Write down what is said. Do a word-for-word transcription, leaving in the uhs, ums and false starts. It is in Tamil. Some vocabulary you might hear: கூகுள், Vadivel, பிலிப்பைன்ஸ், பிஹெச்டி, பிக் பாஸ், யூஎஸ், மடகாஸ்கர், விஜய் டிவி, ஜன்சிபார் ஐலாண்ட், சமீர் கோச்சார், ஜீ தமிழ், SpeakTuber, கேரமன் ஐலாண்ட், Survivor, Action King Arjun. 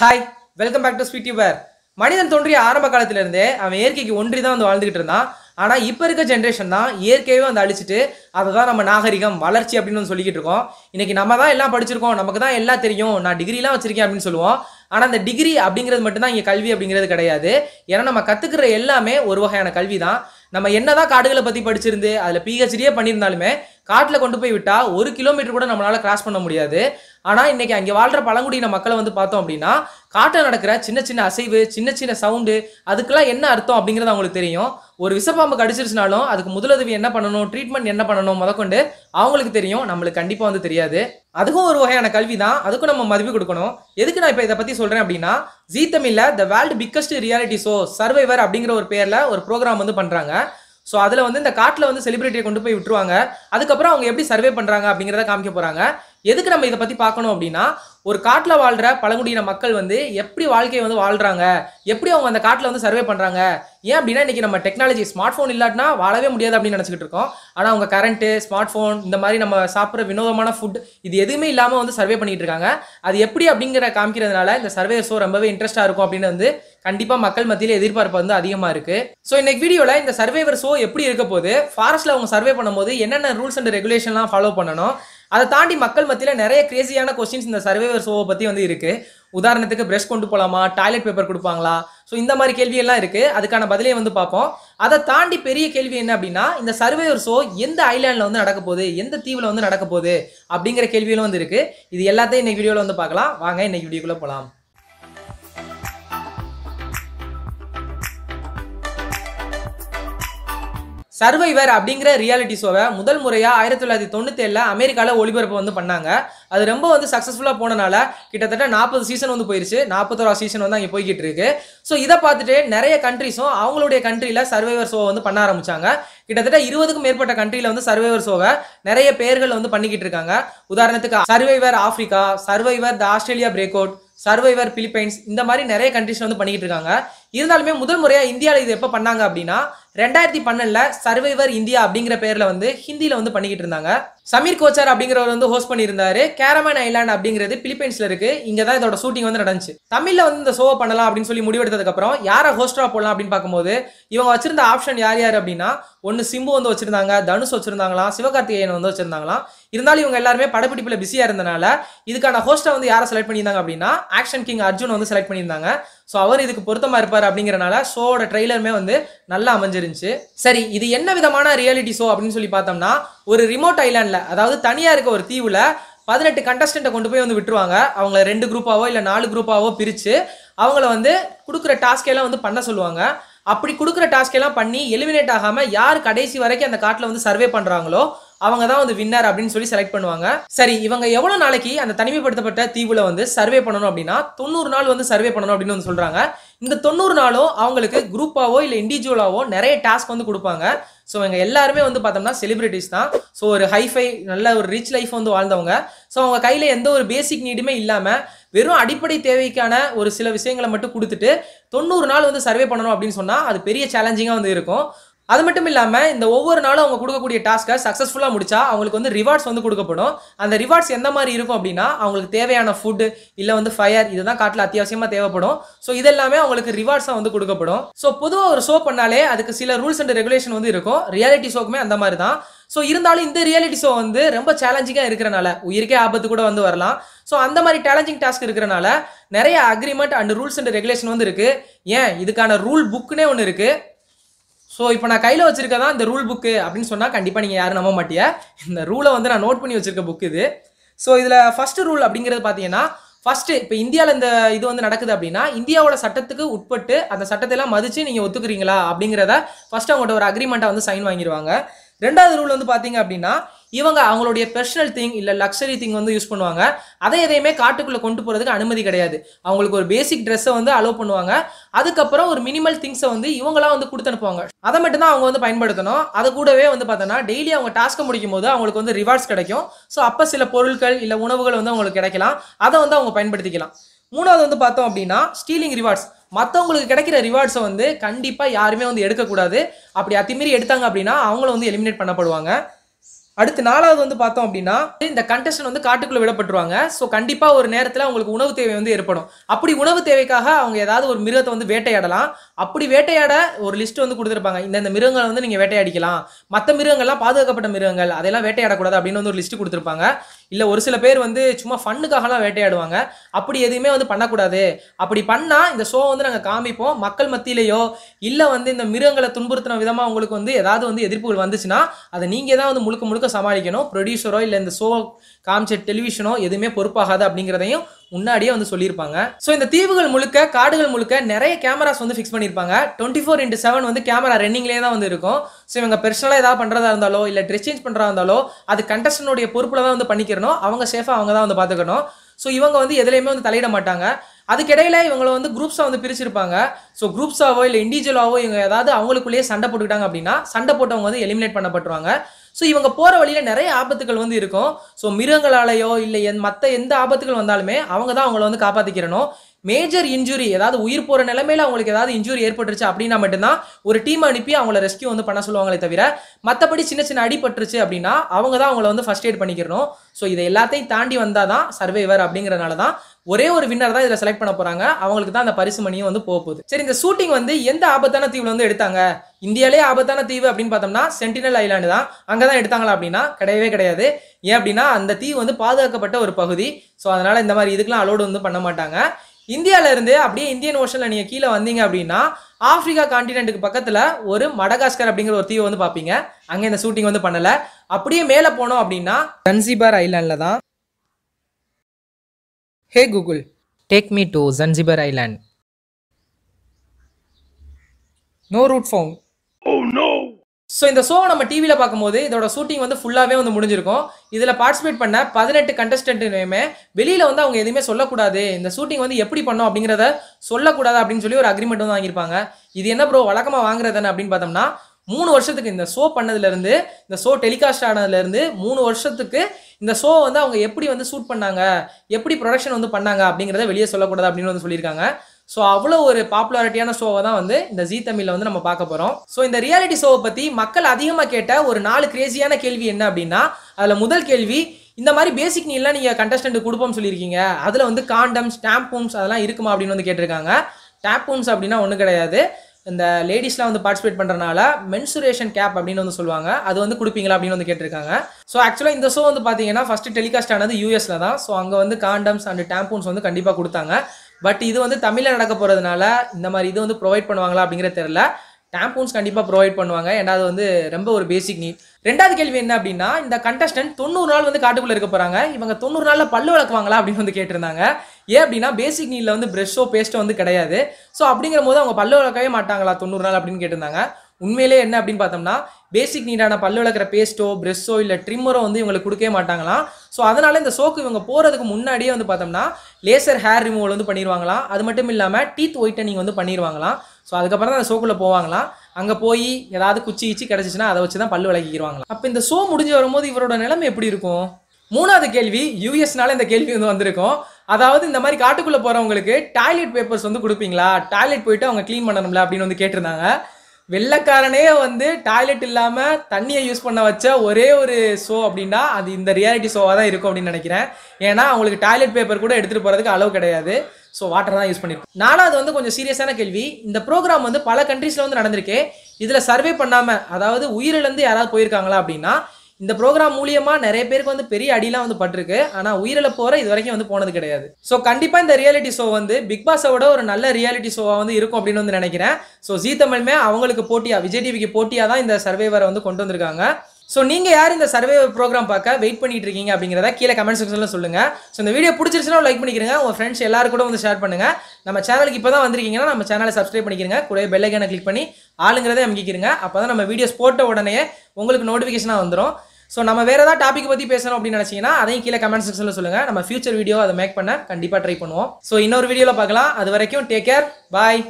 Hi, welcome back to SpeakTuber. மனிதன் தோன்றிய ஆரம்ப காலத்துல இருந்தே அவன் இயற்கைக்கு ஒன்றி தான் வந்து வாழ்ந்துட்டு இருந்தான். ஆனா இப்ப இருக்க ஜெனரேஷன் தான் இயற்கையை வந்து அழிச்சிட்டு அதுதான் நம்ம நாகரிகம் வளர்ச்சி அப்படினு சொல்லிக்கிட்டு இருக்கோம். இன்னைக்கு நம்ம தான் எல்லாம் படிச்சிருக்கோம், நமக்கு தான் எல்லாம் தெரியும், நான் டிகிரிலாம் வச்சிருக்கேன் அப்படினு சொல்லுவோம். ஆனா அந்த டிகிரி அப்படிங்கிறது மட்டும் தான் இங்க கல்வி அப்படிங்கிறது கிடையாது. ஏன்னா நம்ம கத்துக்கிற எல்லாமே ஒரு வகையான கல்வி தான். நம்ம என்னதான் காடுகளை பத்தி படிச்சிருந்து அதுல பிஹெச்டியே பண்ணியிருந்தாலுமே காட்டுல கொண்டு போய் விட்டா ஒரு கிலோமீட்டர் கூட நம்மளால கிராஸ் பண்ண முடியாது. ஆனா இன்னைக்கு அங்க வாழ்ற பழங்குடியின மக்களை வந்து பார்த்தோம் அப்படின்னா காட்டுல நடக்கிற சின்ன சின்ன அசைவு, சின்ன சின்ன சவுண்டு, அதுக்கெல்லாம் என்ன அர்த்தம் அப்படிங்கிறது அவங்களுக்கு தெரியும். ஒரு விசப்பாம்பு கடிச்சிருச்சுனாலும் அதுக்கு முதலுதவி என்ன பண்ணணும், ட்ரீட்மெண்ட் என்ன பண்ணணும் முதற்கொண்டு அவங்களுக்கு தெரியும், நம்மளுக்கு கண்டிப்பா வந்து தெரியாது. அதுக்கும் ஒரு வகையான கல்வி தான், அதுக்கும் நம்ம மதிப்பு கொடுக்கணும். எதுக்கு நான் இப்போ இதை பற்றி சொல்கிறேன் அப்படின்னா, ஜீ தமிழில் the world biggest reality show survivor அப்படிங்கிற ஒரு பேரில் ஒரு ப்ரோக்ராம் வந்து பண்ணுறாங்க. ஸோ அதில் வந்து இந்த காட்டில் வந்து செலிபிரிட்டியை கொண்டு போய் விட்டுருவாங்க. அதுக்கப்புறம் அவங்க எப்படி சர்வே பண்ணுறாங்க அப்படிங்கிறத காமிக்க போகிறாங்க. எதுக்கு நம்ம இதை பற்றி பார்க்கணும் அப்படின்னா, ஒரு காட்டில் வாழ்கிற பழங்குடியின மக்கள் வந்து எப்படி வாழ்க்கையை வந்து வாழ்கிறாங்க, எப்படி அவங்க அந்த காட்டில் வந்து சர்வே பண்ணுறாங்க. ஏன் அப்படின்னா இன்றைக்கி நம்ம டெக்னாலஜி ஸ்மார்ட் ஃபோன் இல்லாட்டினா வாழவே முடியாது அப்படின்னு நினச்சிக்கிட்டு இருக்கோம். ஆனால் அவங்க கரண்ட்டு, ஸ்மார்ட் ஃபோன், இந்த மாதிரி நம்ம சாப்பிட்ற வினோதமான ஃபுட், இது எதுவுமே இல்லாமல் வந்து சர்வே பண்ணிகிட்டு இருக்காங்க. அது எப்படி அப்படிங்கிற காமிக்கிறதுனால இந்த சர்வே ஷோ ரொம்பவே இன்ட்ரெஸ்ட்டாக இருக்கும் அப்படின்னு வந்து கண்டிப்பாக மக்கள் மத்தியில் எதிர்பார்ப்பு வந்து அதிகமாக இருக்குது. ஸோ இன்னைக்கு வீடியோவில் இந்த சர்வேவர் ஷோ எப்படி இருக்க போது, ஃபாரஸ்ட்டில் அவங்க சர்வே பண்ணும்போது என்னென்ன ரூல்ஸ் அண்ட் ரெகுலேஷன்லாம் ஃபாலோ பண்ணணும், அதை தாண்டி மக்கள் மத்தியில் நிறைய கிரேசியான கொஸ்டின்ஸ் இந்த சர்வைவர் ஷோவை பற்றி வந்து இருக்குது. உதாரணத்துக்கு ப்ரெஷ் கொண்டு போகலாமா, டாய்லெட் பேப்பர் கொடுப்பாங்களா, ஸோ இந்த மாதிரி கேள்வியெல்லாம் இருக்குது. அதுக்கான பதிலே வந்து பார்ப்போம். அதை தாண்டி பெரிய கேள்வி என்ன அப்படின்னா, இந்த சர்வைவர் ஷோ எந்த ஐலாண்டில் வந்து நடக்க போகுது, எந்த தீவில் வந்து நடக்க போகுது அப்படிங்கிற கேள்வியிலும் வந்து இருக்குது. இது எல்லாத்தையும் இன்றைக்கி வீடியோவில் வந்து பார்க்கலாம். வாங்க இன்றைக்கி வீடியோக்குள்ளே போகலாம். சர்வைவர் அப்படிங்கிற ரியாலிட்டி ஷோவை முதல் முறையாக ஆயிரத்தி தொள்ளாயிரத்தி தொண்ணூற்றி ஏழில் அமெரிக்காவில் ஒளிபரப்பு வந்து பண்ணாங்க. அது ரொம்ப வந்து சக்ஸஸ்ஃபுல்லாக போனனால கிட்டத்தட்ட நாற்பது சீசன் வந்து போயிருச்சு. நாற்பத்தோரா சீசன் வந்து அங்கே போய்கிட்டு இருக்கு. ஸோ இதை பார்த்துட்டு நிறைய கண்ட்ரிஸும் அவங்களுடைய கண்ட்ரியில் சர்வைவர் ஷோவை வந்து பண்ண ஆரம்பித்தாங்க. கிட்டத்தட்ட இருபதுக்கும் மேற்பட்ட கண்ட்ரியில் வந்து சர்வைவர் ஷோவை நிறைய பேர்கள் வந்து பண்ணிக்கிட்டு இருக்காங்க. உதாரணத்துக்கு survivor Africa, survivor the Australia break out, survivor பிலிப்பைன்ஸ், இந்த மாதிரி நிறைய கண்ட்ரிஸில் வந்து பண்ணிக்கிட்டு இருக்காங்க. இருந்தாலுமே முதல் முறையாக இந்தியாவில் இது எப்போ பண்ணாங்க அப்படின்னா ரெண்டாயிரத்தி பன்னெண்டில் சர்வைவர் இந்தியா அப்படிங்கிற பேரில் வந்து ஹிந்தியில் வந்து பண்ணிக்கிட்டு இருந்தாங்க. சமீர் கோச்சார் அப்படிங்கிறவர் வந்து ஹோஸ்ட் பண்ணியிருந்தாரு. கேரமன் ஐலாண்ட் அப்படிங்கிறது பிலிப்பைன்ஸில் இருக்குது. இங்கே தான் இதோட ஷூட்டிங் வந்து நடந்துச்சு. தமிழில் வந்து இந்த ஷோவை பண்ணலாம் அப்படின்னு சொல்லி முடிவெடுத்ததுக்கப்புறம் யாரை ஹோஸ்டாக போடலாம் அப்படின்னு பார்க்கும்போது இவங்க வச்சிருந்த ஆப்ஷன் யார் யார் அப்படின்னா, ஒன்று சிம்பு வந்து வச்சுருந்தாங்க, தனுஷ் வச்சுருந்தாங்களாம், சிவகார்த்திகேயன் வந்து வச்சுருந்தாங்களாம். இருந்தாலும் இவங்க எல்லாருமே படப்பிடிப்பில் பிஸியாக இருந்தனால இதுக்கான ஹோஸ்ட்டை வந்து யாரை செலக்ட் பண்ணியிருந்தாங்க அப்படின்னா ஆக்ஷன் கிங் அர்ஜுன் வந்து செலக்ட் பண்ணியிருந்தாங்க. ஸோ அவர் இதுக்கு பொருத்தமாக இருப்பார் அப்படிங்கிறனால ஷோவோட ட்ரெய்லருமே வந்து நல்லா அமைஞ்சிருந்துச்சு. சரி, இது என்ன விதமான ரியாலிட்டி ஷோ அப்படின்னு சொல்லி பார்த்தோம்னா, ஒரு ரிமோட் ஐலாண்டில், அதாவது தனியாக இருக்க ஒரு தீவில் பதினெட்டு கண்டஸ்டண்ட்டை கொண்டு போய் வந்து விட்டுருவாங்க. அவங்கள ரெண்டு குரூப்பாவோ இல்லை நாலு குரூப்பாவோ பிரித்து அவங்கள வந்து கொடுக்குற டாஸ்கெல்லாம் வந்து பண்ண சொல்லுவாங்க. அப்படி கொடுக்குற டாஸ்கெல்லாம் பண்ணி எலிமினேட் ஆகாமல் யார் கடைசி வரைக்கும் அந்த காட்டில் வந்து சர்வே பண்ணுறாங்களோ அவங்க தான் வந்து வின்னர் அப்படின்னு சொல்லி செலக்ட் பண்ணுவாங்க. சரி, இவங்க எவ்வளோ நாளைக்கு அந்த தனிமைப்படுத்தப்பட்ட தீவுல வந்து சர்வே பண்ணணும் அப்படின்னா தொண்ணூறு நாள் வந்து சர்வே பண்ணணும் அப்படின்னு வந்து சொல்கிறாங்க. இந்த தொண்ணூறு நாளும் அவங்களுக்கு குரூப்பாவோ இல்லை இண்டிவிஜுவலாவோ நிறைய டாஸ்க் வந்து கொடுப்பாங்க. ஸோ இவங்க எல்லாருமே வந்து பார்த்தோம்னா செலிபிரிட்டிஸ் தான். ஸோ ஒரு ஹைஃபை நல்ல ஒரு ரிச் லைஃப் வந்து வாழ்ந்தவங்க. ஸோ அவங்க கையில் எந்த ஒரு பேசிக் நீடுமே இல்லாமல் வெறும் அடிப்படை தேவைக்கான ஒரு சில விஷயங்களை மட்டும் கொடுத்துட்டு தொண்ணூறு நாள் வந்து சர்வே பண்ணணும் அப்படின்னு சொன்னால் அது பெரிய சேலஞ்சிங்காக வந்து இருக்கும். அது மட்டும் இல்லாமல் இந்த ஒவ்வொரு நாளும் அவங்க கொடுக்கக்கூடிய டாஸ்க்கை சக்ஸஸ்ஃபுல்லாக முடிச்சா அவங்களுக்கு வந்து ரிவார்ட்ஸ் வந்து கொடுக்கப்படும். அந்த ரிவார்ட்ஸ் எந்த மாதிரி இருக்கும் அப்படின்னா அவங்களுக்கு தேவையான ஃபுட்டு இல்லை வந்து ஃபயர், இதுதான் காட்டில் அத்தியாவசியமாக தேவைப்படும். ஸோ இதெல்லாமே அவங்களுக்கு ரிவார்ட்ஸாக வந்து கொடுக்கப்படும். ஸோ பொதுவாக ஒரு ஷோ பண்ணாலே அதுக்கு சில ரூல்ஸ் அண்ட் ரெகுலேஷன் வந்து இருக்கும். ரியாலிட்டி ஷோக்குமே அந்த மாதிரி தான். ஸோ இருந்தாலும் இந்த ரியாலிட்டி ஷோ வந்து ரொம்ப சேலஞ்சிங்காக இருக்கிறனால உயிருக்கே ஆபத்து கூட வந்து வரலாம். ஸோ அந்த மாதிரி சேலஞ்சிங் டாஸ்க் இருக்கிறனால நிறைய agreement and rules and regulation வந்து இருக்குது. ஏன் இதுக்கான ரூல் புக்குன்னே ஒன்று இருக்குது. ஸோ இப்போ நான் கையில் வச்சுருக்கதான் இந்த ரூல் புக்கு அப்படின்னு சொன்னால் கண்டிப்பாக நீங்கள் யாரும் நம்ப மாட்டியா. இந்த ரூலை வந்து நான் நோட் பண்ணி வச்சுருக்க புக்கு இது. ஸோ இதில் ஃபஸ்ட்டு ரூல் அப்படிங்கிறது பார்த்தீங்கன்னா, ஃபஸ்ட்டு இப்போ இந்தியாவில் இந்த இது வந்து நடக்குது அப்படின்னா இந்தியாவோட சட்டத்துக்கு உட்பட்டு அந்த சட்டத்தைலாம் மதித்து நீங்கள் ஒத்துக்கிறீங்களா அப்படிங்கிறத ஃபஸ்ட்டு அவங்கள்ட்ட ஒரு அக்ரிமெண்ட்டாக வந்து சைன் வாங்கிடுவாங்க. ரெண்டாவது ரூல் வந்து பார்த்தீங்க அப்படின்னா இவங்க அவங்களுடைய பர்சனல் திங் இல்லை லக்ஸரி திங் வந்து யூஸ் பண்ணுவாங்க. அதை எதையுமே காட்டுக்குள்ளே கொண்டு போகிறதுக்கு அனுமதி கிடையாது. அவங்களுக்கு ஒரு பேசிக் ட்ரெஸ்ஸை வந்து அலோவ் பண்ணுவாங்க. அதுக்கப்புறம் ஒரு மினிமல் திங்ஸை வந்து இவங்களாம் வந்து கொடுத்து அனுப்புவாங்க. அதை மட்டும் தான் அவங்க வந்து பயன்படுத்தணும். அது கூடவே வந்து பார்த்தோன்னா டெய்லி அவங்க டாஸ்க்கை முடிக்கும் போது அவங்களுக்கு வந்து ரிவார்ட்ஸ் கிடைக்கும். ஸோ அப்போ சில பொருட்கள் இல்லை உணவுகள் வந்து அவங்களுக்கு கிடைக்கலாம். அதை வந்து அவங்க பயன்படுத்திக்கலாம். மூணாவது வந்து பார்த்தோம் அப்படின்னா ஸ்டீலிங் ரிவார்ட்ஸ். மற்றவங்களுக்கு கிடைக்கிற ரிவார்ட்ஸை வந்து கண்டிப்பாக யாருமே வந்து எடுக்கக்கூடாது. அப்படி அத்துமீறி எடுத்தாங்க அப்படின்னா அவங்கள வந்து எலிமினேட் பண்ணப்படுவாங்க. அடுத்து நாலாவது வந்து பார்த்தோம் அப்படின்னா இந்த கண்டெஸ்டன்ட் வந்து காட்டுக்குள்ள விடப்பட்டுருவாங்க. சோ கண்டிப்பா ஒரு நேரத்துல உங்களுக்கு உணவு தேவை வந்து ஏற்படும். அப்படி உணவு தேவைக்காக அவங்க ஏதாவது ஒரு மிருகத்தை வந்து வேட்டையாடலாம். அப்படி வேட்டையாட ஒரு லிஸ்ட் வந்து கொடுத்திருப்பாங்க. இந்த இந்த மிருகங்களை வந்து நீங்க வேட்டையாடிக்கலாம், மற்ற மிருகங்கள்லாம் பாதுகாக்கப்பட்ட மிருகங்கள், அதெல்லாம் வேட்டையாடக்கூடாது அப்படின்னு வந்து ஒரு லிஸ்ட் கொடுத்திருப்பாங்க. இல்ல ஒரு சில பேர் வந்து சும்மா ஃபண்ணுக்காகலாம் வேட்டையாடுவாங்க. அப்படி எதுவுமே வந்து பண்ணக்கூடாது. அப்படி பண்ணா இந்த ஷோ வந்து நாங்க காமிப்போம். மக்கள் மத்தியிலேயோ இல்ல வந்து இந்த மிருகங்களை துன்புறுத்தின விதமா உங்களுக்கு வந்து ஏதாவது வந்து எதிர்ப்புகள் வந்துச்சுன்னா அதை நீங்க தான் வந்து முழுக்க முழுக்க சமாளிக்கணும். ப்ரொடியூசரோ இல்ல இந்த ஷோ காமிச்ச டெலிவிஷனோ எதுவுமே பொறுப்பாகாது அப்படிங்கிறதையும் முன்னாடியே வந்து சொல்லியிருப்பாங்க. ஸோ இந்த தீவுகள் முழுக்க காடுகள் முழுக்க நிறைய கேமராஸ் வந்து ஃபிக்ஸ் பண்ணியிருப்பாங்க. டுவெண்ட்டி ஃபோர் இன்ட்டு செவன் வந்து கேமரா ரன்னிங்லேயே தான் வந்து இருக்கும். ஸோ இவங்க பெர்சனலாக ஏதாவது பண்ணுறதா இருந்தாலோ இல்லை ட்ரெஸ் சேஞ்ச் பண்ணுறதா இருந்தாலோ அது கண்டஸ்டன்டோடைய பொறுப்பில் தான் வந்து பண்ணிக்கிறணும். அவங்க சேஃபாக அவங்க தான் வந்து பார்த்துக்கணும். ஸோ இவங்க வந்து எதுலையுமே வந்து தலையிட மாட்டாங்க. அதுக்கிடையில இவங்களை வந்து குரூப்ஸாக வந்து பிரிச்சிருப்பாங்க. ஸோ குரூப்ஸாவோ இல்லை இண்டிவிஜுவலாவோ இவங்க ஏதாவது அவங்களுக்குள்ளேயே சண்டை போட்டுக்கிட்டாங்க அப்படின்னா சண்டை போட்டவங்க வந்து எலிமினேட் பண்ணப்பட்டுருவாங்க. ஸோ இவங்க போகிற வழியில் நிறைய ஆபத்துகள் வந்து இருக்கும். ஸோ மிருகங்களாலேயோ இல்லை என் மற்ற எந்த ஆபத்துகள் வந்தாலுமே அவங்க தான் அவங்கள வந்து காப்பாற்றிக்கிறணும். மேஜர் இன்ஜுரி ஏதாவது உயிர் போகிற நிலைமையில் அவங்களுக்கு ஏதாவது இன்ஜுரி ஏற்பட்டுருச்சு அப்படின்னா மட்டும்தான் ஒரு டீம் அனுப்பி அவங்கள ரெஸ்கியூ வந்து பண்ண சொல்லுவாங்களே தவிர மற்றபடி சின்ன சின்ன அடிபட்டுருச்சு அப்படின்னா அவங்க தான் அவங்கள வந்து ஃபர்ஸ்ட் எய்ட் பண்ணிக்கிறணும். ஸோ இதை எல்லாத்தையும் தாண்டி வந்தால் தான் சர்வைவர் அப்படிங்கிறனால தான் ஒரே ஒரு வின்னர் தான் இதில் செலக்ட் பண்ண போகிறாங்க. அவங்களுக்கு தான் அந்த பரிசு மணியும் வந்து போக போகுது. சரி, இந்த ஷூட்டிங் வந்து எந்த ஆபத்தான தீவில் வந்து எடுத்தாங்க? இந்தியாவிலே ஆபத்தான தீவு அப்படின்னு பார்த்தோம்னா சென்டினல் ஐலாண்டு தான். அங்கே தான் எடுத்தாங்களா அப்படின்னா கிடையவே கிடையாது. ஏன் அப்படின்னா அந்த தீவு வந்து பாதுகாக்கப்பட்ட ஒரு பகுதி. ஸோ அதனால் இந்த மாதிரி இதுக்கெலாம் அலோடு வந்து பண்ண மாட்டாங்க. இந்தியாவிலேருந்து அப்படியே இந்தியன் ஓஷனில் நீங்கள் கீழே வந்தீங்க அப்படின்னா ஆஃப்ரிக்கா காண்டினென்ட்டுக்கு பக்கத்தில் ஒரு மடகாஸ்கர் அப்படிங்கிற ஒரு தீவை வந்து பார்ப்பீங்க. அங்கே இந்த ஷூட்டிங் வந்து பண்ணலை. அப்படியே மேலே போனோம் அப்படின்னா ஜன்சிபார் ஐலாண்டில் தான். Hey கூகுள், take me to ஜன்சிபார் ஐலாண்ட். No route found. Oh no. So இந்த ஷோ நம்ம டிவியில் பார்க்கும்போது இதோட ஷூட்டிங் வந்து ஃபுல்லாகவே வந்து முடிஞ்சிருக்கும். இதில் பார்ட்டிசிபேட் பண்ண பதினெட்டு கண்டஸ்டன்ட்டுமே வெளியில் வந்து அவங்க எதுவுமே சொல்லக்கூடாது, இந்த ஷூட்டிங் வந்து எப்படி பண்ணோம் அப்படிங்கிறத சொல்லக்கூடாது அப்படின்னு சொல்லி ஒரு அக்ரிமெண்ட் வந்து வாங்கியிருப்பாங்க. இது என்ன ப்ரோ வழக்கமாக வாங்குறதுன்னு அப்படின்னு பார்த்தோம்னா மூணு வருஷத்துக்கு இந்த ஷோ பண்ணதுலேருந்து இந்த ஷோ டெலிகாஸ்ட் ஆனதுலேருந்து மூணு வருஷத்துக்கு இந்த ஷோ வந்து அவங்க எப்படி வந்து ஷூட் பண்ணாங்க, எப்படி ப்ரொடக்ஷன் வந்து பண்ணாங்க அப்படிங்கிறத வெளியே சொல்லக்கூடாது அப்படின்னு வந்து சொல்லியிருக்காங்க. ஸோ அவ்வளோ ஒரு பாப்புலாரிட்டியான ஷோவை தான் வந்து இந்த ஜீ தமிழில் வந்து நம்ம பார்க்க போகிறோம். ஸோ இந்த ரியாலிட்டி ஷோவை பற்றி மக்கள் அதிகமாக கேட்ட ஒரு நாலு கிரேசியான கேள்வி என்ன அப்படின்னா, அதில் முதல் கேள்வி இந்த மாதிரி பேசிக் நீலாம் நீங்கள் கண்டஸ்டன்ட் கொடுப்போம்னு சொல்லியிருக்கீங்க, அதில் வந்து காண்டம் ஸ்டாம்பூம்ஸ் அதெல்லாம் இருக்குமா அப்படின்னு வந்து கேட்டிருக்காங்க. ஸ்டாம்பூம்ஸ் அப்படின்னா ஒன்றும் கிடையாது, இந்த லேடிஸ்லாம் வந்து பார்ட்டிசிபேட் பண்ணுறதுனால மென்சுரேஷன் கேப் அப்படின்னு வந்து சொல்லுவாங்க, அது வந்து கொடுப்பீங்களா அப்படின்னு வந்து கேட்டிருக்காங்க. ஸோ ஆக்சுவலாக இந்த ஷோ வந்து பார்த்தீங்கன்னா ஃபஸ்ட்டு டெலிகாஸ்ட் ஆனது யூஎஸில் தான். ஸோ அங்கே வந்து காண்டம்ஸ் அண்ட் டாம்பூன்ஸ் வந்து கண்டிப்பாக கொடுத்தாங்க. பட் இது வந்து தமிழில் நடக்க போகிறதுனால இந்த மாதிரி இது வந்து ப்ரொவைட் பண்ணுவாங்களா அப்படிங்கிற தெரியல. டாம்பூன்ஸ் கண்டிப்பாக ப்ரொவைட் பண்ணுவாங்க, ஏன்னா அது வந்து ரொம்ப ஒரு பேசிக் நீட். ரெண்டாவது கேள்வி என்ன அப்படின்னா, இந்த கண்டஸ்டன்ட் தொண்ணூறு நாள் வந்து காட்டுக்குள்ளே இருக்க போகிறாங்க, இவங்க தொண்ணூறு நாளில் பல்லு வளர்க்குவாங்களா அப்படின்னு வந்து கேட்டிருந்தாங்க. ஏன் அப்படின்னா பேசிக் நீடில் வந்து ப்ரெஷ்ஷோ பேஸ்ட்டோ வந்து கிடையாது. ஸோ அப்படிங்கிற போது அவங்க பல்லு வளர்க்கவே மாட்டாங்களா தொண்ணூறு நாள் அப்படின்னு கேட்டிருந்தாங்க. உண்மையிலே என்ன அப்படின்னு பார்த்தோம்னா பேசிக் நீடான பல்லு வளர்க்குற பேஸ்ட்டோ ப்ரெஷ்ஷோ இல்லை ட்ரிம்மரோ வந்து இவங்களுக்கு கொடுக்கவே மாட்டாங்களாம். ஸோ அதனால் இந்த ஷோக்கு இவங்க போகிறதுக்கு முன்னாடியே வந்து பார்த்தோம்னா லேசர் ஹேர் ரிமூவல் வந்து பண்ணிடுவாங்களாம். அது மட்டும் இல்லாமல் டீத் ஒயிட்டனிங் வந்து பண்ணிடுவாங்களாம். ஸோ அதுக்கப்புறம் தான் அந்த ஷோக்குள்ளே போவாங்களாம். அங்கே போய் ஏதாவது குச்சி கிச்சி கிடச்சிச்சின்னா அதை வச்சு தான் பல்லு விளக்கிக்கிடுவாங்களாம். அப்போ இந்த ஷோ முடிஞ்சு வரும்போது இவரோட நிலைமை எப்படி இருக்கும்? மூணாவது கேள்வி யூஎஸ்னால இந்த கேள்வி வந்து வந்திருக்கும். அதாவது இந்த மாதிரி காட்டுக்குள்ளே போகிறவங்களுக்கு டாய்லெட் பேப்பர்ஸ் வந்து கொடுப்பீங்களா, டாய்லெட் போயிட்டு அவங்க க்ளீன் பண்ணணும்ல அப்படின்னு வந்து கேட்டிருந்தாங்க. வெள்ளைக்காரனே வந்து டாய்லெட் இல்லாமல் தண்ணியை யூஸ் பண்ண வச்ச ஒரே ஒரு ஷோ அப்படின்னா அது இந்த ரியாலிட்டி ஷோவாக தான் இருக்கும் அப்படின்னு நினைக்கிறேன். ஏன்னா அவங்களுக்கு டாய்லெட் பேப்பர் கூட எடுத்துகிட்டு போகிறதுக்கு அளவு கிடையாது. ஸோ வாட்டர் தான் யூஸ் பண்ணியிருக்கோம். நாலாவது வந்து கொஞ்சம் சீரியஸான கேள்வி. இந்த ப்ரோக்ராம் வந்து பல கண்ட்ரீஸில் வந்து நடந்திருக்கு. இதில் சர்வே பண்ணாமல் அதாவது உயிரிழந்து யாராவது போயிருக்காங்களா அப்படின்னா இந்த ப்ரோக்ராம் மூலியமாக நிறைய பேருக்கு வந்து பெரிய அடிலாம் வந்து பட்டிருக்கு. ஆனால் உயிரில் போகிற இது வரைக்கும் வந்து போனது கிடையாது. ஸோ கண்டிப்பாக இந்த ரியாலிட்டி ஷோ வந்து பிக் பாஸோட ஒரு நல்ல ரியாலிட்டி ஷோவாக வந்து இருக்கும் அப்படின்னு வந்து நினைக்கிறேன். ஸோ ஜீ தமிழ்மே அவங்களுக்கு போட்டியாக விஜய் டிவிக்கு போட்டியாக தான் இந்த சர்வைவரை வந்து கொண்டு வந்திருக்காங்க. ஸோ நீங்கள் யார் இந்த சர்வைவர் ப்ரோக்ராம் பார்க்க வெயிட் பண்ணிட்டு இருக்கீங்க அப்படிங்கிறத கீழே கமெண்ட் செக்ஷனில் சொல்லுங்கள். ஸோ இந்த வீடியோ பிடிச்சிருச்சுன்னா லைக் பண்ணிக்கிறங்க, உங்கள் ஃப்ரெண்ட்ஸ் எல்லாரும் கூட வந்து ஷேர் பண்ணுங்கள். நம்ம சேனலுக்கு இப்போ தான் வந்திருக்கீங்கன்னா நம்ம சேனலை சப்ஸ்கிரைப் பண்ணிக்கிறங்க, கூட பெல் ஐக்கானை கிளிக் பண்ணி ஆளுங்கிறதே அமைக்கிறங்க. அப்போ தான் நம்ம வீடியோஸ் போட்ட உடனே உங்களுக்கு நோட்டிஃபிகேஷனாக வந்துடும். ஸோ நம்ம வேறு ஏதாவது டாபிக் பற்றி பேசணும் அப்படின்னு நினச்சிங்கன்னா அதையும் கீழே கமெண்ட் செக்ஷனில் சொல்லுங்கள். நம்ம ஃபியூச்சர் வீடியோ அதை மேக் பண்ண கண்டிப்பாக ட்ரை பண்ணுவோம். ஸோ இன்னொரு வீடியோவில் பார்க்கலாம். அது வரைக்கும் டேக் கேர், பாய்.